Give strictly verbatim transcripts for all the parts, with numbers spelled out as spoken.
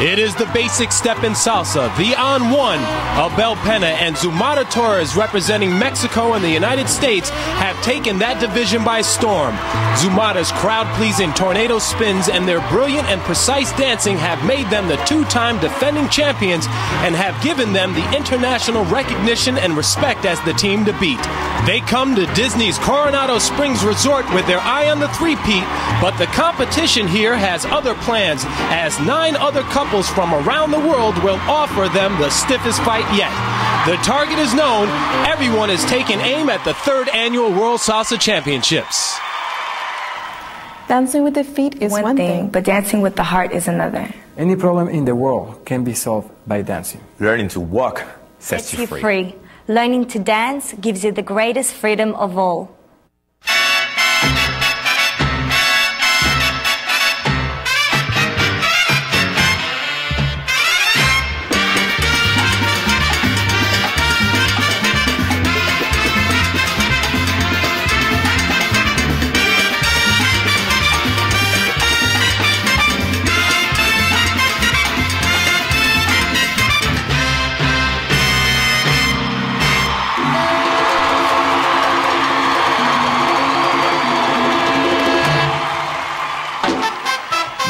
It is the basic step in salsa, the on one. Abel Pena and Zumara Torres, representing Mexico and the United States, have taken that division by storm. Zumara's crowd-pleasing tornado spins and their brilliant and precise dancing have made them the two-time defending champions and have given them the international recognition and respect as the team to beat. They come to Disney's Coronado Springs Resort with their eye on the three-peat, but the competition here has other plans, as nine other couples from around the world will offer them the stiffest fight yet. The target is known. Everyone is taking aim at the third annual World Salsa Championships. Dancing with the feet is one, one thing, thing, but dancing with the heart is another. Any problem in the world can be solved by dancing. Learning to walk sets you free. free. Learning to dance gives you the greatest freedom of all.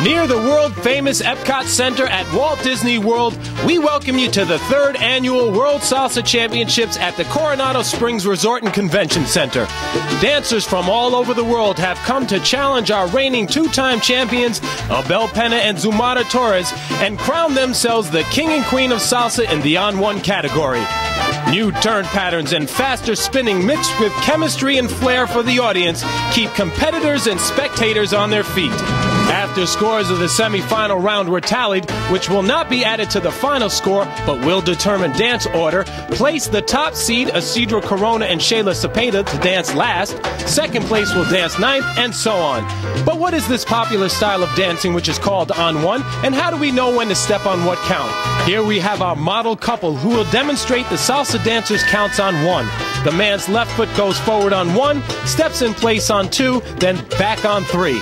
Near the world-famous Epcot Center at Walt Disney World, we welcome you to the third annual World Salsa Championships at the Coronado Springs Resort and Convention Center. Dancers from all over the world have come to challenge our reigning two-time champions, Abel Pena and Zumara Torres, and crown themselves the king and queen of salsa in the on-one category. New turn patterns and faster spinning mixed with chemistry and flair for the audience keep competitors and spectators on their feet. After scores of the semi-final round were tallied, which will not be added to the final score, but will determine dance order, place the top seed, Isidro Corona and Shayla Cepeda, to dance last, second place will dance ninth, and so on. But what is this popular style of dancing which is called on one, and how do we know when to step on what count? Here we have our model couple who will demonstrate the salsa dancer's counts on one. The man's left foot goes forward on one, steps in place on two, then back on three.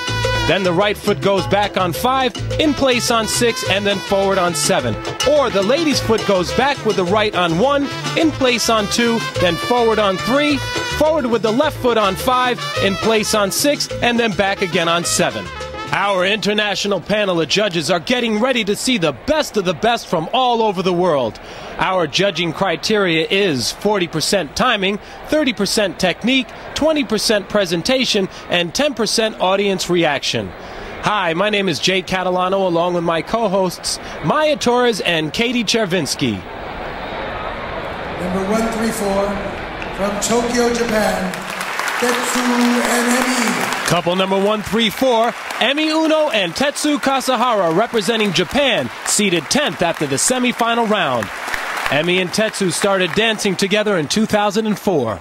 Then the right foot goes back on five, in place on six, and then forward on seven. Or the lady's foot goes back with the right on one, in place on two, then forward on three, forward with the left foot on five, in place on six, and then back again on seven. Our international panel of judges are getting ready to see the best of the best from all over the world. Our judging criteria is forty percent timing, thirty percent technique, twenty percent presentation, and ten percent audience reaction. Hi, my name is Jay Catalano, along with my co-hosts Maya Torres and Katie Chervinsky. Number one three four, from Tokyo, Japan, Tetsu and Emi. Couple number one three four, Emi Uno and Tetsu Kasahara, representing Japan, seeded tenth after the semi-final round. Emi and Tetsu started dancing together in two thousand four.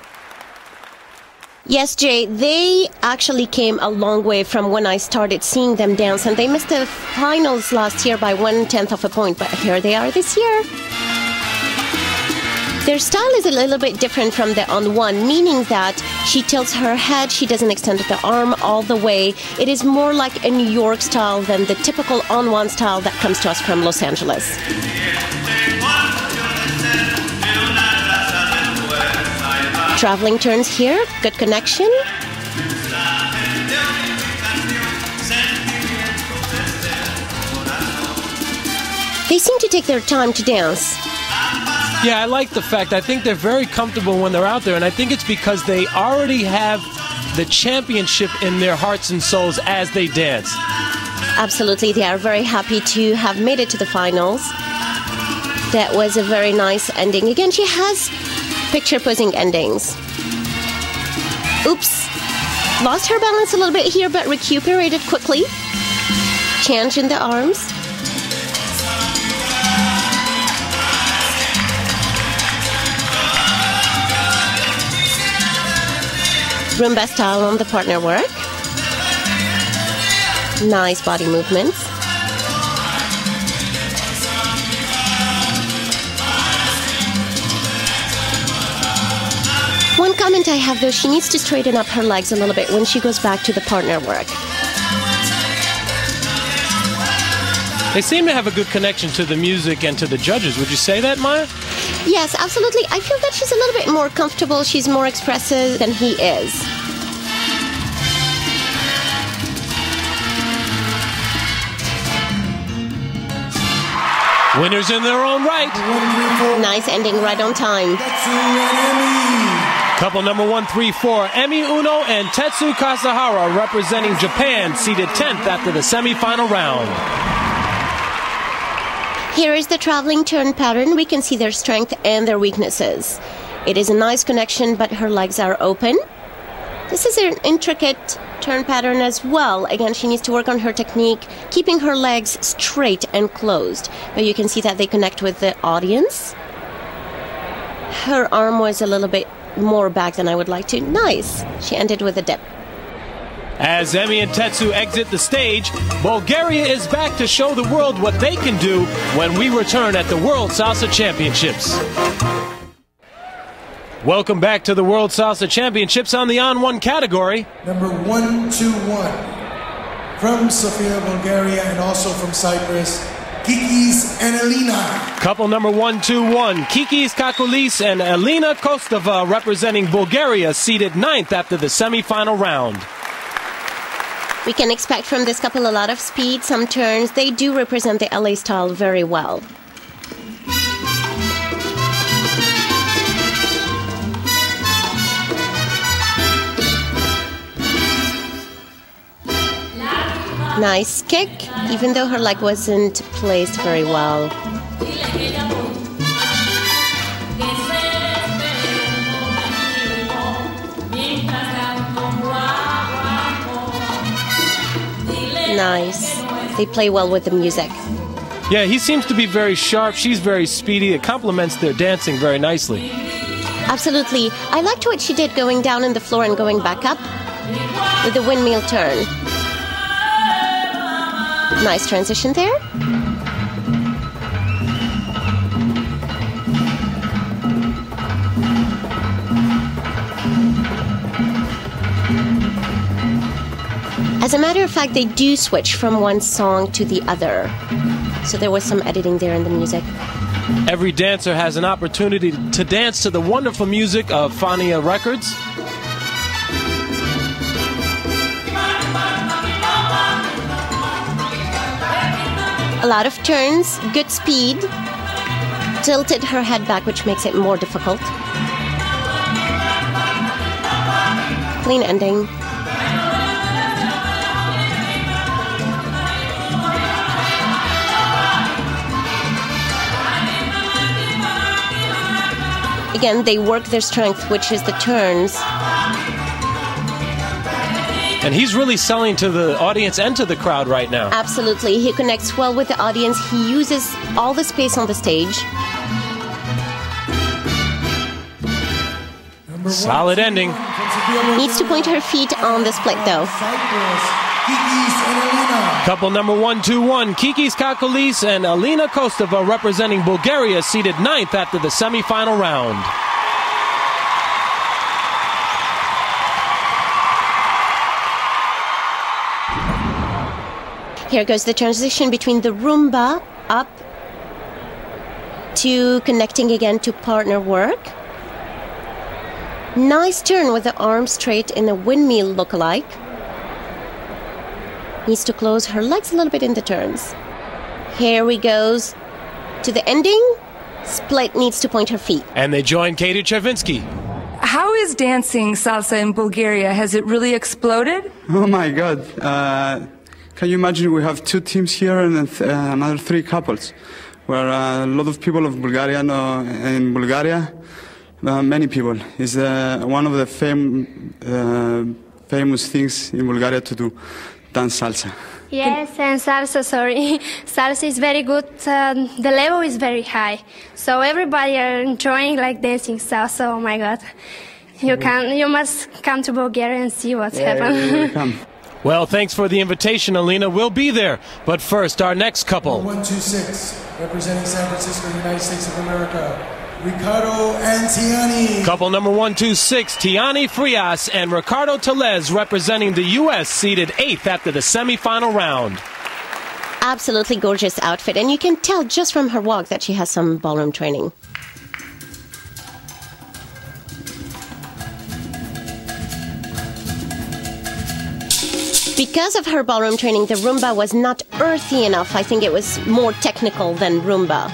Yes, Jay, they actually came a long way from when I started seeing them dance, and they missed the finals last year by one-tenth of a point, but here they are this year. Their style is a little bit different from the on-one, meaning that she tilts her head, she doesn't extend the arm all the way. It is more like a New York style than the typical on-one style that comes to us from Los Angeles. Traveling turns here, good connection. They seem to take their time to dance. Yeah, I like the fact. I think they're very comfortable when they're out there, and I think it's because they already have the championship in their hearts and souls as they dance. Absolutely, they are very happy to have made it to the finals. That was a very nice ending. Again, she has picture posing endings. Oops. Lost her balance a little bit here, but recuperated quickly. Change in the arms. Rumba style on the partner work. Nice body movements. One comment I have, though, she needs to straighten up her legs a little bit when she goes back to the partner work. They seem to have a good connection to the music and to the judges. Would you say that, Maya? Yes, absolutely. I feel that she's a little bit more comfortable. She's more expressive than he is. Winners in their own right. Nice ending right on time. Couple number one, three, four, Emi Uno and Tetsu Kasahara representing Japan, seeded tenth after the semifinal round. Here is the traveling turn pattern. We can see their strength and their weaknesses. It is a nice connection, but her legs are open. This is an intricate turn pattern as well. Again, she needs to work on her technique, keeping her legs straight and closed. But you can see that they connect with the audience. Her arm was a little bit more back than I would like to. Nice. She ended with a dip. As Emi and Tetsu exit the stage, Bulgaria is back to show the world what they can do when we return at the World Salsa Championships. Welcome back to the World Salsa Championships on the on-one category. Number one two one, from Sofia, Bulgaria, and also from Cyprus, Kikis and Alina. Couple number one two one, Kikis Kakoulis and Alina Kostova representing Bulgaria, seeded ninth after the semifinal round. We can expect from this couple a lot of speed, some turns. They do represent the L A style very well. Nice kick, even though her leg wasn't placed very well. Nice. They play well with the music. Yeah, he seems to be very sharp. She's very speedy. It complements their dancing very nicely. Absolutely. I liked what she did going down on the floor and going back up with the windmill turn. Nice transition there. As a matter of fact, they do switch from one song to the other. So there was some editing there in the music. Every dancer has an opportunity to dance to the wonderful music of Fania Records. A lot of turns, good speed, tilted her head back, which makes it more difficult. Clean ending. Again, they work their strength, which is the turns. And he's really selling to the audience and to the crowd right now. Absolutely. He connects well with the audience. He uses all the space on the stage. One, Solid two, ending. Needs to point her feet on the split, though. Couple number one, two, one. Kikis Kakoulis and Alina Kostova representing Bulgaria, seeded ninth after the semifinal round. Here goes the transition between the rumba up to connecting again to partner work. Nice turn with the arm straight in a windmill look-alike. Needs to close her legs a little bit in the turns. Here we goes to the ending. Split needs to point her feet. And they join Katie Chervinsky. How is dancing salsa in Bulgaria? Has it really exploded? Oh my God. Uh... Can you imagine we have two teams here and uh, another three couples, where uh, a lot of people of Bulgaria know, in Bulgaria, uh, many people. It's uh, one of the fam uh, famous things in Bulgaria to do, dance salsa. Yes, and salsa, sorry. Salsa is very good. Um, the level is very high. So everybody are enjoying like dancing salsa, oh my God. You, can, you must come to Bulgaria and see what's yeah, happened. Well, thanks for the invitation, Alina. We'll be there. But first, our next couple. one two six, representing San Francisco, United States of America, Ricardo and Tiani. Couple number one two six, Tiani Frias and Ricardo Tellez representing the U S, seeded eighth after the semifinal round. absolutely gorgeous outfit, and you can tell just from her walk that she has some ballroom training. Because of her ballroom training, the rumba was not earthy enough. I think it was more technical than rumba.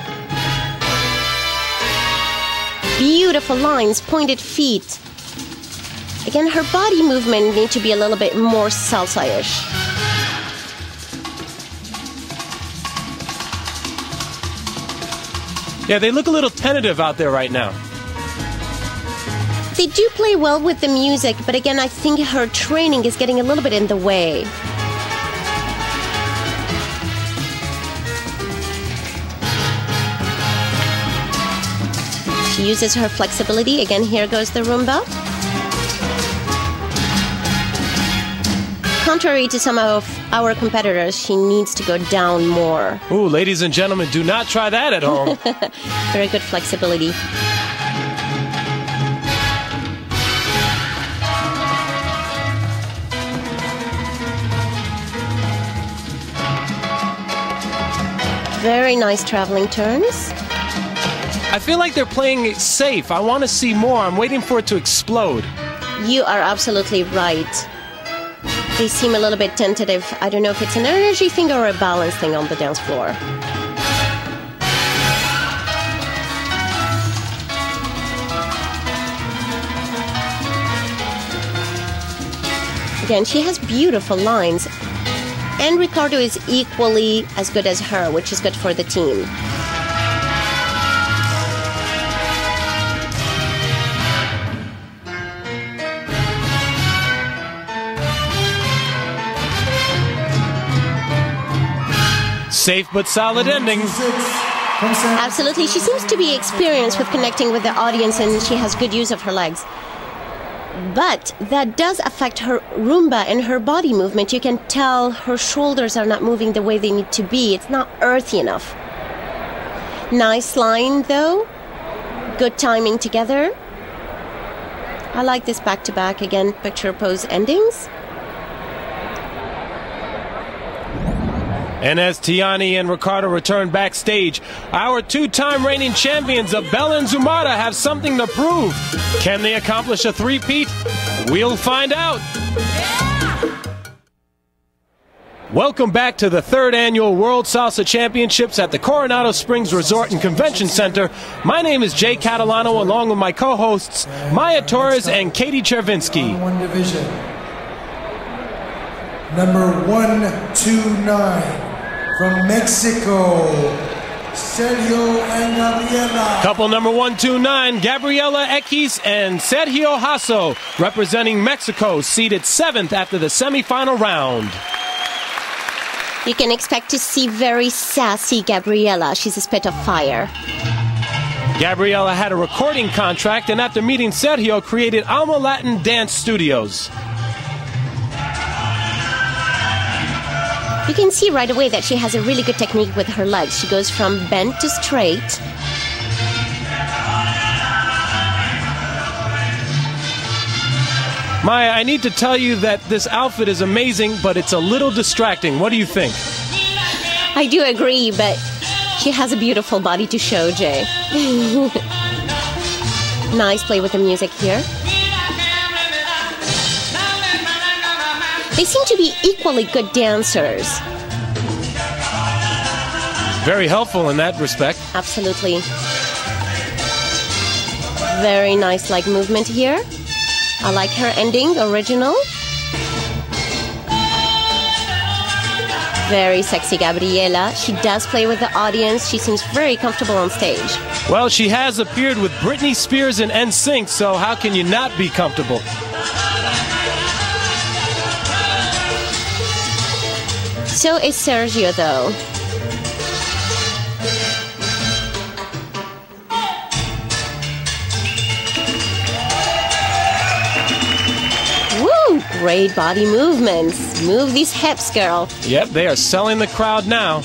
Beautiful lines, pointed feet. Again, her body movement need to be a little bit more salsa-ish. Yeah, they look a little tentative out there right now. They do play well with the music, but again, I think her training is getting a little bit in the way. She uses her flexibility. Again, here goes the rumba. Contrary to some of our competitors, she needs to go down more. Ooh, ladies and gentlemen, do not try that at home. Very good flexibility. Very nice traveling turns. I feel like they're playing it safe. I want to see more. I'm waiting for it to explode. You are absolutely right. They seem a little bit tentative. I don't know if it's an energy thing or a balance thing on the dance floor. Again, she has beautiful lines. And Ricardo is equally as good as her, which is good for the team. Safe but solid ending. Absolutely. She seems to be experienced with connecting with the audience, and she has good use of her legs. But that does affect her rumba and her body movement. You can tell her shoulders are not moving the way they need to be. It's not earthy enough. Nice line, though. Good timing together. I like this back-to-back, again, picture pose endings. And as Tiani and Ricardo return backstage, our two-time reigning champions, Abel and Zumara, have something to prove. Can they accomplish a three-peat? We'll find out. Yeah! Welcome back to the third annual World Salsa Championships at the Coronado Springs Resort and Convention Center. My name is Jay Catalano, along with my co-hosts, Maya Torres and Katie Chervinsky. One division. Number one two nine. From Mexico, Sergio and Gabriela. Couple number one two nine, Gabriela Equis and Sergio Hasso, representing Mexico, seeded seventh after the semifinal round. You can expect to see very sassy Gabriela. She's a spit of fire. Gabriela had a recording contract, and after meeting Sergio, created Alma Latin Dance Studios. You can see right away that she has a really good technique with her legs. She goes from bent to straight. Maya, I need to tell you that this outfit is amazing, but it's a little distracting. What do you think? I do agree, but she has a beautiful body to show, Jay. Nice play with the music here. They seem to be equally good dancers. Very helpful in that respect. Absolutely. Very nice leg movement here. I like her ending, original. Very sexy Gabriela. She does play with the audience. She seems very comfortable on stage. Well, she has appeared with Britney Spears and N Sync, so how can you not be comfortable? So is Sergio, though. Woo! Great body movements. Move these hips, girl. Yep, they are selling the crowd now.